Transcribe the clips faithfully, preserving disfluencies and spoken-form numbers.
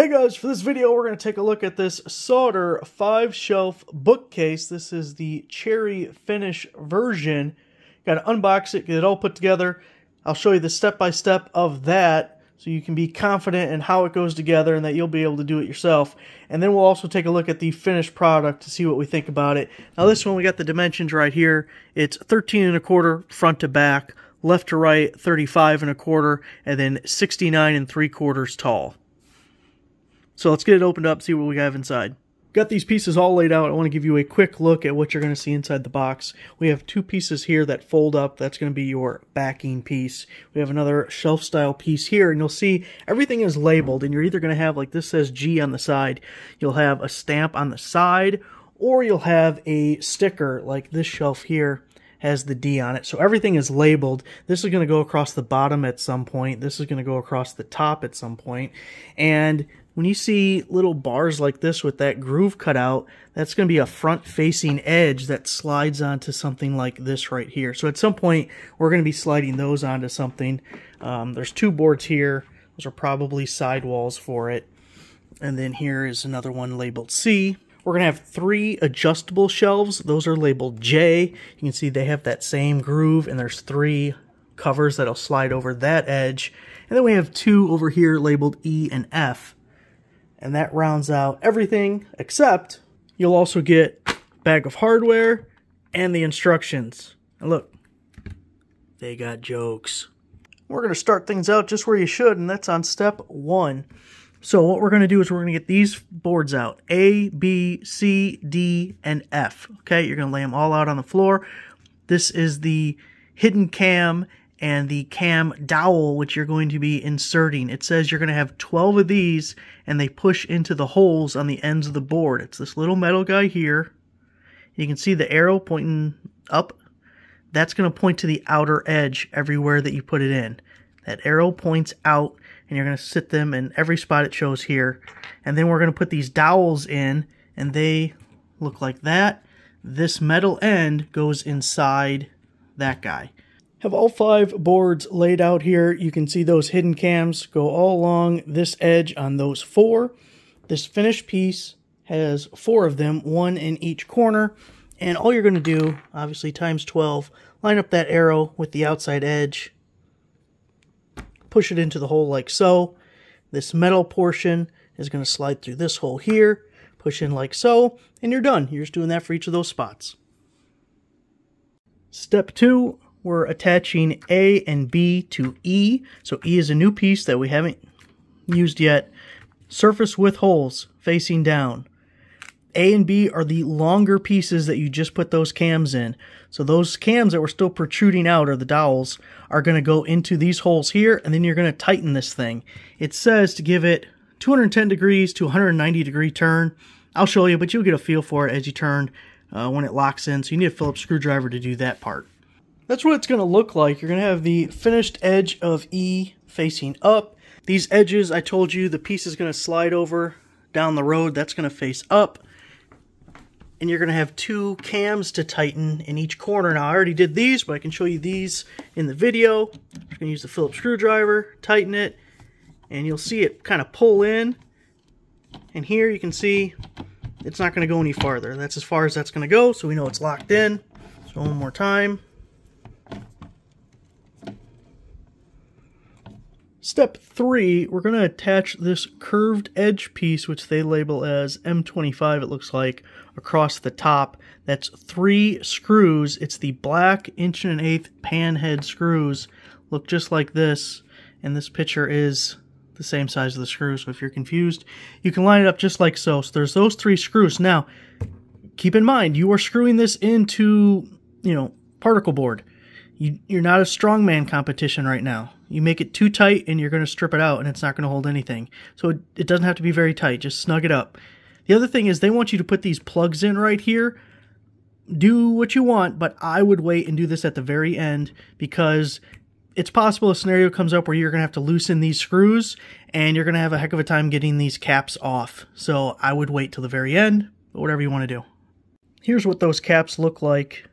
Hey guys, for this video we're going to take a look at this Sauder five shelf bookcase. This is the cherry finish version. Got to unbox it, get it all put together. I'll show you the step-by-step -step of that so you can be confident in how it goes together and that you'll be able to do it yourself. And then we'll also take a look at the finished product to see what we think about it. Now this one, we got the dimensions right here. It's thirteen and a quarter front to back, left to right thirty-five and a quarter, and then sixty-nine and three quarters tall. So let's get it opened up, see what we have inside. Got these pieces all laid out. I want to give you a quick look at what you're going to see inside the box. We have two pieces here that fold up. That's going to be your backing piece. We have another shelf style piece here, and you'll see everything is labeled, and you're either going to have, like this says G on the side. You'll have a stamp on the side, or you'll have a sticker like this shelf here has the D on it. So everything is labeled. This is going to go across the bottom at some point. This is going to go across the top at some point. And when you see little bars like this with that groove cut out, that's going to be a front-facing edge that slides onto something like this right here. So at some point, we're going to be sliding those onto something. Um, there's two boards here. Those are probably sidewalls for it. And then here is another one labeled C. We're going to have three adjustable shelves. Those are labeled J. You can see they have that same groove, and there's three covers that'll slide over that edge. And then we have two over here labeled E and F. And that rounds out everything, except you'll also get a bag of hardware and the instructions. And look, they got jokes. We're going to start things out just where you should, and that's on step one. So what we're going to do is we're going to get these boards out, A, B, C, D, and F. Okay, you're going to lay them all out on the floor. This is the hidden cam and the cam dowel, which you're going to be inserting. It says you're going to have twelve of these, and they push into the holes on the ends of the board. It's this little metal guy here. You can see the arrow pointing up. That's going to point to the outer edge everywhere that you put it in. That arrow points out, and you're going to sit them in every spot it shows here. And then we're going to put these dowels in, and they look like that. This metal end goes inside that guy. Have all five boards laid out here. You can see those hidden cams go all along this edge on those four. This finished piece has four of them, one in each corner. And all you're going to do, obviously times twelve, line up that arrow with the outside edge, push it into the hole like so. This metal portion is going to slide through this hole here, push in like so, and you're done. You're just doing that for each of those spots. Step two. We're attaching A and B to E. So E is a new piece that we haven't used yet. Surface with holes facing down. A and B are the longer pieces that you just put those cams in. So those cams that were still protruding out, or the dowels, are going to go into these holes here, and then you're going to tighten this thing. It says to give it two hundred ten degrees to one hundred ninety degree turn. I'll show you, but you'll get a feel for it as you turn uh, when it locks in. So you need a Phillips screwdriver to do that part. That's what it's going to look like. You're going to have the finished edge of E facing up. These edges, I told you, the piece is going to slide over down the road. That's going to face up. And you're going to have two cams to tighten in each corner. Now, I already did these, but I can show you these in the video. I'm going to use the Phillips screwdriver, tighten it, and you'll see it kind of pull in. And here you can see it's not going to go any farther. That's as far as that's going to go, so we know it's locked in. So one more time. Step three, we're going to attach this curved edge piece, which they label as M twenty-five, it looks like, across the top. That's three screws. It's the black inch and an eighth pan head screws. Look just like this, and this picture is the same size of the screw, so if you're confused, you can line it up just like so. So there's those three screws. Now, keep in mind, you are screwing this into, you know, particle board. You, you're not a strongman competition right now. You make it too tight and you're going to strip it out and it's not going to hold anything. So it, it doesn't have to be very tight. Just snug it up. The other thing is they want you to put these plugs in right here. Do what you want, but I would wait and do this at the very end, because it's possible a scenario comes up where you're going to have to loosen these screws and you're going to have a heck of a time getting these caps off. So I would wait till the very end, but whatever you want to do. Here's what those caps look like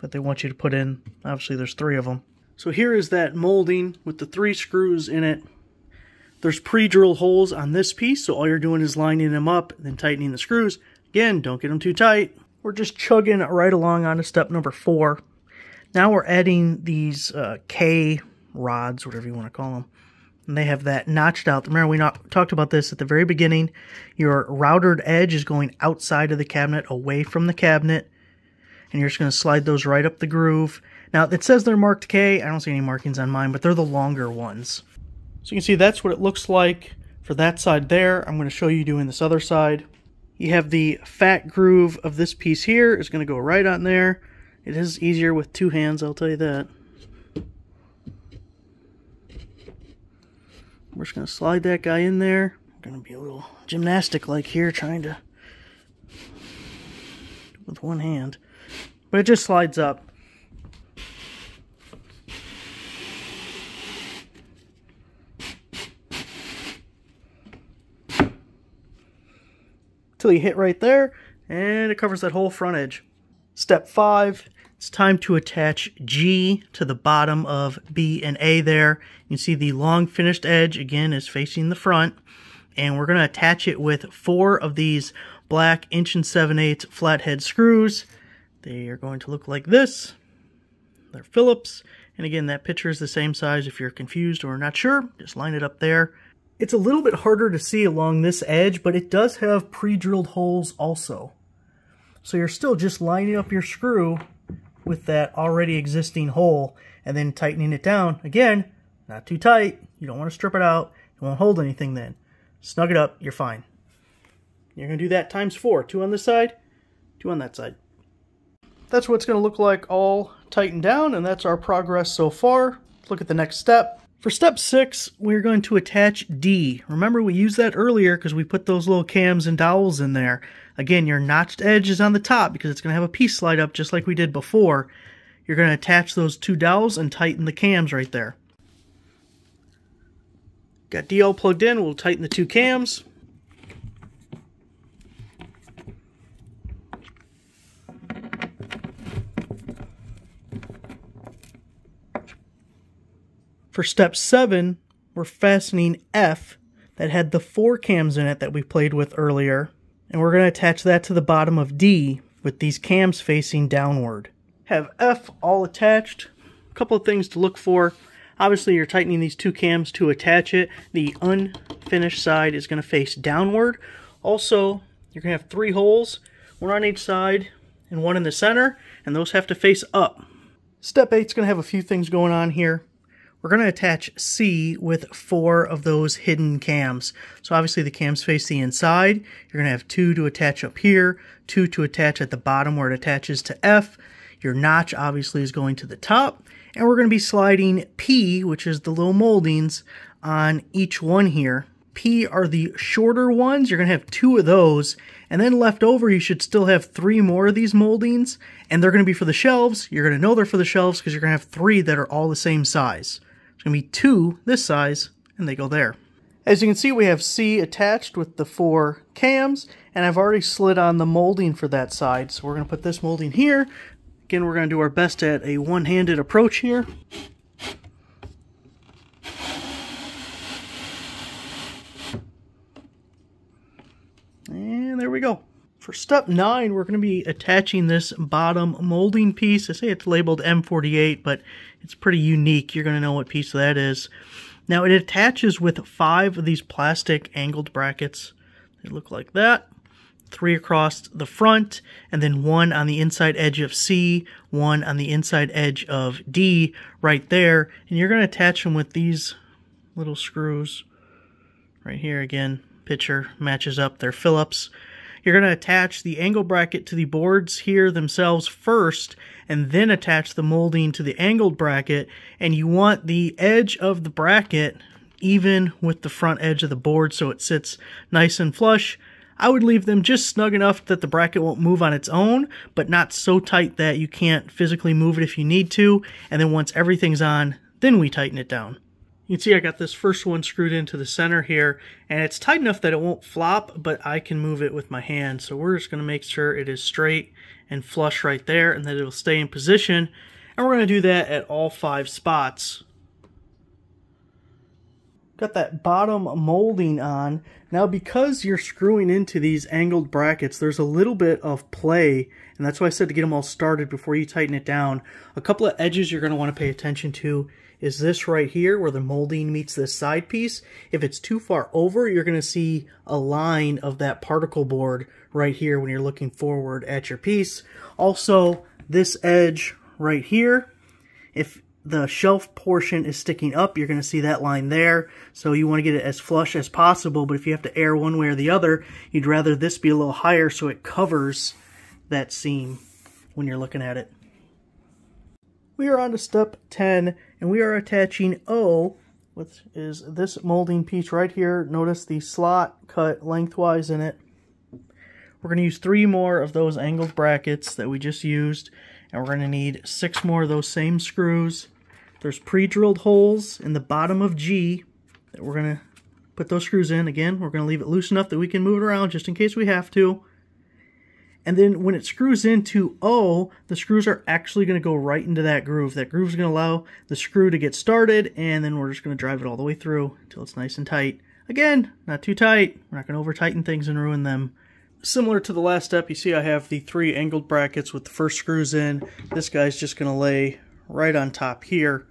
that they want you to put in. Obviously there's three of them. So here is that molding with the three screws in it. There's pre-drill holes on this piece, so all you're doing is lining them up and then tightening the screws. Again, don't get them too tight. We're just chugging right along onto step number four. Now we're adding these uh, K rods, whatever you want to call them. And they have that notched out. Remember, we not, talked about this at the very beginning. Your routered edge is going outside of the cabinet, away from the cabinet. And you're just going to slide those right up the groove. Now, it says they're marked K. I don't see any markings on mine, but they're the longer ones. So you can see that's what it looks like for that side there. I'm going to show you doing this other side. You have the fat groove of this piece here. It's going to go right on there. It is easier with two hands, I'll tell you that. We're just going to slide that guy in there. I'm going to be a little gymnastic-like here, trying to with one hand. But it just slides up. Till you hit right there, and it covers that whole front edge. Step five, it's time to attach G to the bottom of B and A there. You can see the long finished edge, again, is facing the front. And we're going to attach it with four of these black inch and seven eighths flathead screws. They are going to look like this. They're Phillips. And again, that picture is the same size. If you're confused or not sure, just line it up there. It's a little bit harder to see along this edge, but it does have pre-drilled holes also. So you're still just lining up your screw with that already existing hole and then tightening it down. Again, not too tight. You don't want to strip it out. It won't hold anything then. Snug it up. You're fine. You're going to do that times four. Two on this side, two on that side. That's what it's going to look like all tightened down, and that's our progress so far. Let's look at the next step. For step six, we're going to attach D. Remember, we used that earlier because we put those little cams and dowels in there. Again, your notched edge is on the top because it's going to have a piece slide up just like we did before. You're going to attach those two dowels and tighten the cams right there. Got D all plugged in. We'll tighten the two cams. For step seven, we're fastening F that had the four cams in it that we played with earlier, and we're going to attach that to the bottom of D with these cams facing downward. Have F all attached. A couple of things to look for. Obviously, you're tightening these two cams to attach it. The unfinished side is going to face downward. Also, you're going to have three holes, one on each side and one in the center, and those have to face up. Step eight is going to have a few things going on here. We're going to attach C with four of those hidden cams. So obviously the cams face the inside. You're going to have two to attach up here, two to attach at the bottom where it attaches to F. Your notch obviously is going to the top. And we're going to be sliding P, which is the little moldings, on each one here. P are the shorter ones. You're going to have two of those. And then left over, you should still have three more of these moldings. And they're going to be for the shelves. You're going to know they're for the shelves because you're going to have three that are all the same size. It's going to be two this size, and they go there. As you can see, we have C attached with the four cams, and I've already slid on the molding for that side. So we're going to put this molding here. Again, we're going to do our best at a one-handed approach here. And there we go. For step nine, we're going to be attaching this bottom molding piece. I say it's labeled M forty-eight, but it's pretty unique. You're going to know what piece that is. Now, it attaches with five of these plastic angled brackets. They look like that. Three across the front, and then one on the inside edge of C, one on the inside edge of D right there. And you're going to attach them with these little screws right here. Again, picture matches up. They're Phillips. You're going to attach the angle bracket to the boards here themselves first, and then attach the molding to the angled bracket, and you want the edge of the bracket even with the front edge of the board so it sits nice and flush. I would leave them just snug enough that the bracket won't move on its own, but not so tight that you can't physically move it if you need to, and then once everything's on, then we tighten it down. You can see I got this first one screwed into the center here, and it's tight enough that it won't flop, but I can move it with my hand. So we're just going to make sure it is straight and flush right there, and that it'll stay in position. And we're going to do that at all five spots. Got that bottom molding on. Now because you're screwing into these angled brackets, there's a little bit of play, and that's why I said to get them all started before you tighten it down. A couple of edges you're going to want to pay attention to is this right here where the molding meets this side piece. If it's too far over, you're going to see a line of that particle board right here when you're looking forward at your piece. Also, this edge right here, if the shelf portion is sticking up, you're going to see that line there. So you want to get it as flush as possible, but if you have to err one way or the other, you'd rather this be a little higher so it covers that seam when you're looking at it. We are on to step ten, and we are attaching O, which is this molding piece right here. Notice the slot cut lengthwise in it. We're going to use three more of those angled brackets that we just used, and we're going to need six more of those same screws. There's pre-drilled holes in the bottom of G that we're going to put those screws in. Again, we're going to leave it loose enough that we can move it around just in case we have to. And then when it screws into O, the screws are actually going to go right into that groove. That groove is going to allow the screw to get started, and then we're just going to drive it all the way through until it's nice and tight. Again, not too tight. We're not going to over-tighten things and ruin them. Similar to the last step, you see I have the three angled brackets with the first screws in. This guy's just going to lay right on top here,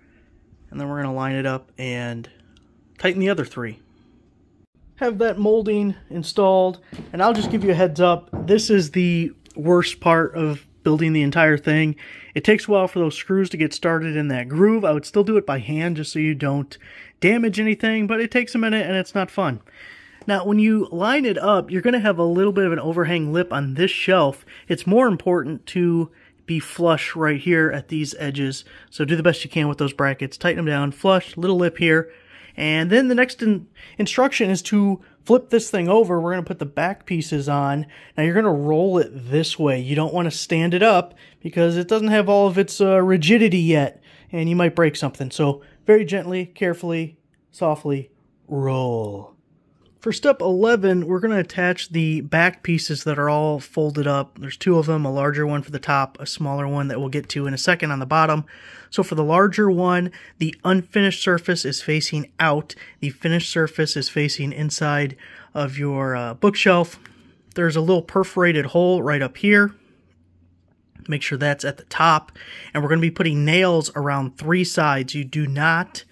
and then we're going to line it up and tighten the other three. Have that molding installed, and I'll just give you a heads up, this is the worst part of building the entire thing. It takes a while for those screws to get started in that groove. I would still do it by hand just so you don't damage anything, but it takes a minute and it's not fun. Now, when you line it up, you're going to have a little bit of an overhang lip on this shelf. It's more important to be flush right here at these edges. So do the best you can with those brackets. Tighten them down, flush, little lip here. And then the next in instruction is to flip this thing over. We're going to put the back pieces on. Now, you're going to roll it this way. You don't want to stand it up because it doesn't have all of its uh, rigidity yet, and you might break something. So very gently, carefully, softly roll. For step eleven, we're going to attach the back pieces that are all folded up. There's two of them, a larger one for the top, a smaller one that we'll get to in a second on the bottom. So for the larger one, the unfinished surface is facing out. The finished surface is facing inside of your uh, bookshelf. There's a little perforated hole right up here. Make sure that's at the top. And we're going to be putting nails around three sides. You do not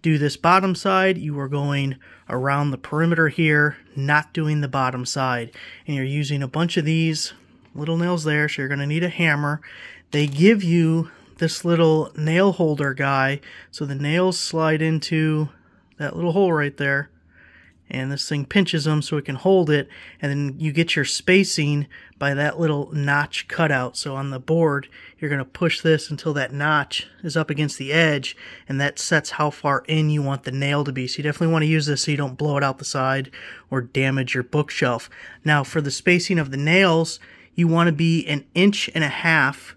do this bottom side. You are going around the perimeter here, not doing the bottom side. And you're using a bunch of these little nails there, so you're going to need a hammer. They give you this little nail holder guy, so the nails slide into that little hole right there, and this thing pinches them so it can hold it, and then you get your spacing by that little notch cutout. So on the board, you're going to push this until that notch is up against the edge, and that sets how far in you want the nail to be. So you definitely want to use this so you don't blow it out the side or damage your bookshelf. Now for the spacing of the nails, you want to be an inch and a half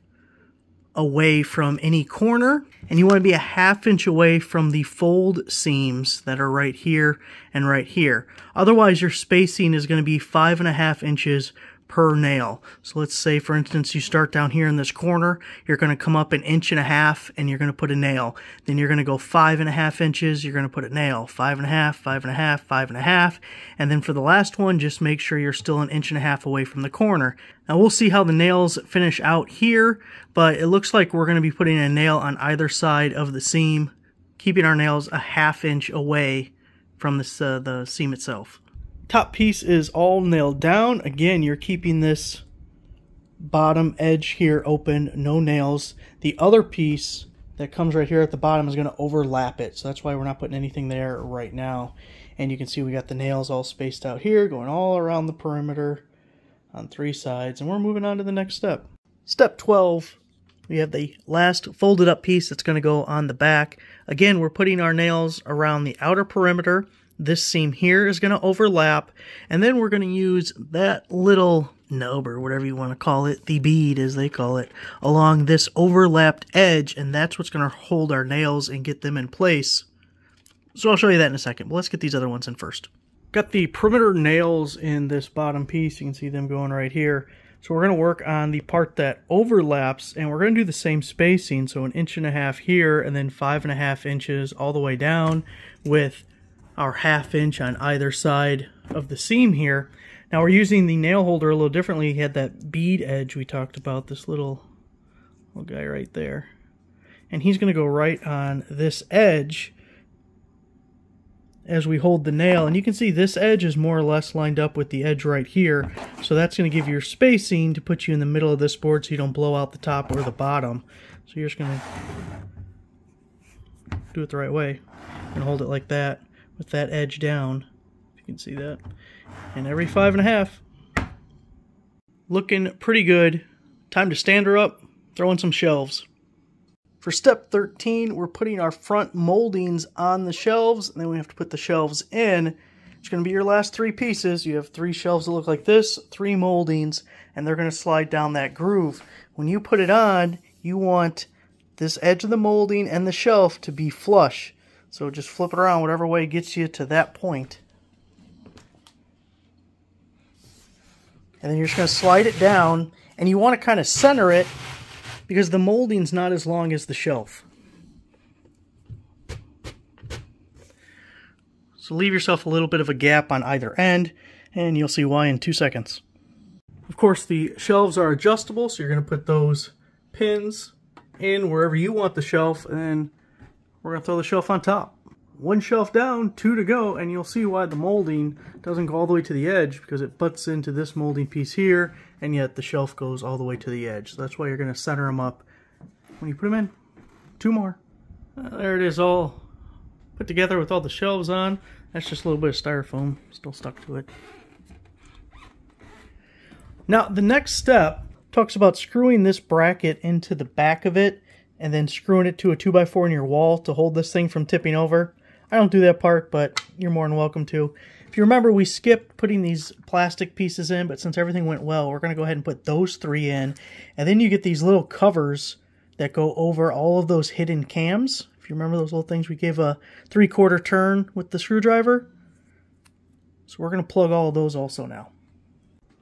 away from any corner, and you want to be a half inch away from the fold seams that are right here and right here. Otherwise, your spacing is going to be five and a half inches per nail. So let's say, for instance, you start down here in this corner, you're going to come up an inch and a half and you're going to put a nail. Then you're going to go five and a half inches, you're going to put a nail. Five and a half, five and a half, five and a half. And then for the last one, just make sure you're still an inch and a half away from the corner. Now we'll see how the nails finish out here, but it looks like we're going to be putting a nail on either side of the seam, keeping our nails a half inch away from this, uh, the seam itself. Top piece is all nailed down. Again, you're keeping this bottom edge here open, no nails. The other piece that comes right here at the bottom is going to overlap it, so that's why we're not putting anything there right now. And you can see we got the nails all spaced out here, going all around the perimeter on three sides, and we're moving on to the next step. Step twelve, we have the last folded up piece that's going to go on the back. Again, we're putting our nails around the outer perimeter. This seam here is going to overlap, and then we're going to use that little nub or whatever you want to call it, the bead as they call it, along this overlapped edge, and that's what's going to hold our nails and get them in place. So I'll show you that in a second, but let's get these other ones in first. Got the perimeter nails in this bottom piece. You can see them going right here. So we're going to work on the part that overlaps, and we're going to do the same spacing, so an inch and a half here, and then five and a half inches all the way down with our half inch on either side of the seam here. Now we're using the nail holder a little differently. He had that bead edge we talked about, this little, little guy right there. And he's going to go right on this edge as we hold the nail. And you can see this edge is more or less lined up with the edge right here. So that's going to give you your spacing to put you in the middle of this board so you don't blow out the top or the bottom. So you're just going to do it the right way and hold it like that with that edge down. If you can see that. And every five and a half. Looking pretty good. Time to stand her up, throw in some shelves. For step thirteen, we're putting our front moldings on the shelves, and then we have to put the shelves in. It's going to be your last three pieces. You have three shelves that look like this, three moldings, and they're going to slide down that groove. When you put it on, you want this edge of the molding and the shelf to be flush. So just flip it around whatever way gets you to that point. And then you're just going to slide it down, and you want to kind of center it, because the molding's not as long as the shelf. So leave yourself a little bit of a gap on either end, and you'll see why in two seconds. Of course, the shelves are adjustable, so you're going to put those pins in wherever you want the shelf, and we're going to throw the shelf on top. One shelf down, two to go, and you'll see why the molding doesn't go all the way to the edge, because it butts into this molding piece here, and yet the shelf goes all the way to the edge. So that's why you're going to center them up when you put them in. Two more. Uh, there it is, all put together with all the shelves on. That's just a little bit of styrofoam still stuck to it. Now the next step talks about screwing this bracket into the back of it and then screwing it to a two by four in your wall to hold this thing from tipping over. I don't do that part, but you're more than welcome to. If you remember, we skipped putting these plastic pieces in, but since everything went well, we're going to go ahead and put those three in. And then you get these little covers that go over all of those hidden cams. If you remember those little things we gave a three-quarter turn with the screwdriver. So we're going to plug all of those also now.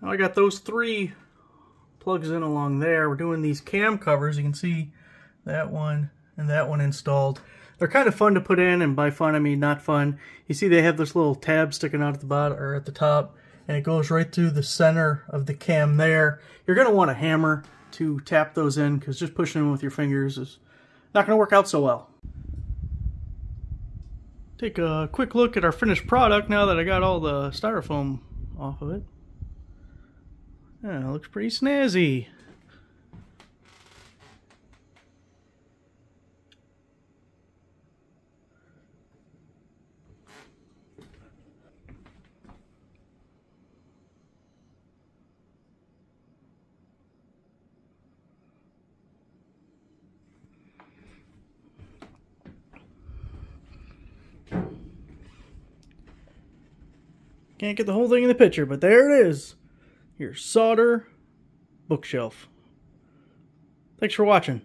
Now I got those three plugs in along there. We're doing these cam covers. You can see that one and that one installed. They're kind of fun to put in, and by fun I mean not fun. You see they have this little tab sticking out at the bottom or at the top, and it goes right through the center of the cam there. You're going to want a hammer to tap those in, because just pushing them with your fingers is not going to work out so well. Take a quick look at our finished product now that I got all the styrofoam off of it. Yeah, it looks pretty snazzy. Can't get the whole thing in the picture, but there it is. Your Sauder bookshelf. Thanks for watching.